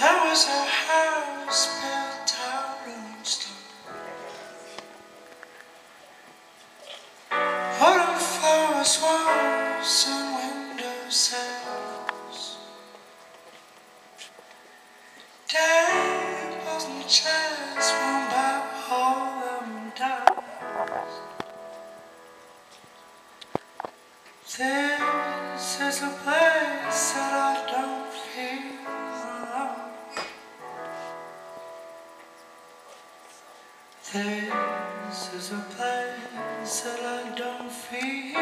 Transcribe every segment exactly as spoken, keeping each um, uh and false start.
There was a house built out of stone. Water flowers, walls, and window sills. Tables and chairs worn by all them dolls. This is a place that I don't feel. This is a place that I don't feel.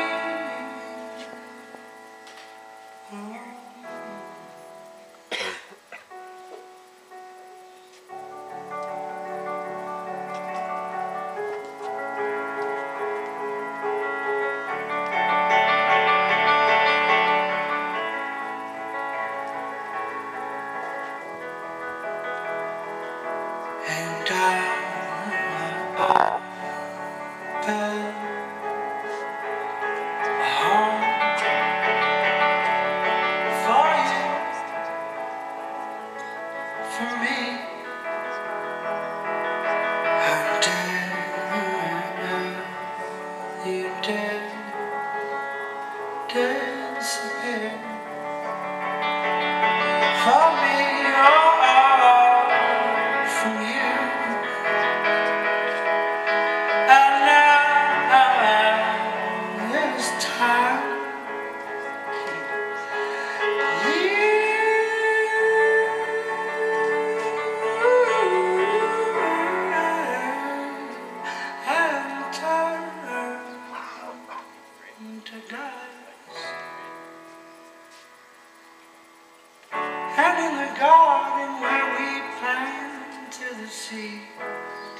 And I disappear from me, oh, oh, from you. And now, now, now it's time. You have to die. And in the garden where we planted the seeds,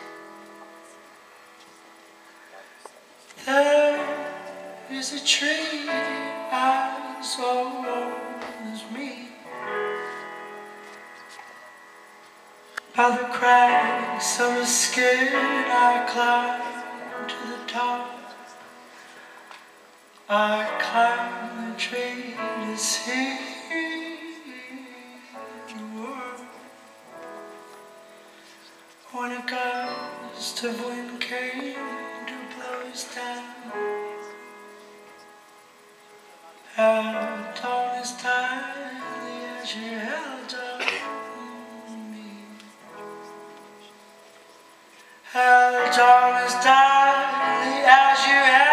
there is a tree as old as me. By the cracks of the skin I climbed to the top. I climbed the tree to see when a gust of wind came to blow us down. Held on as tightly as you held on me. Held on as tightly as you held on me.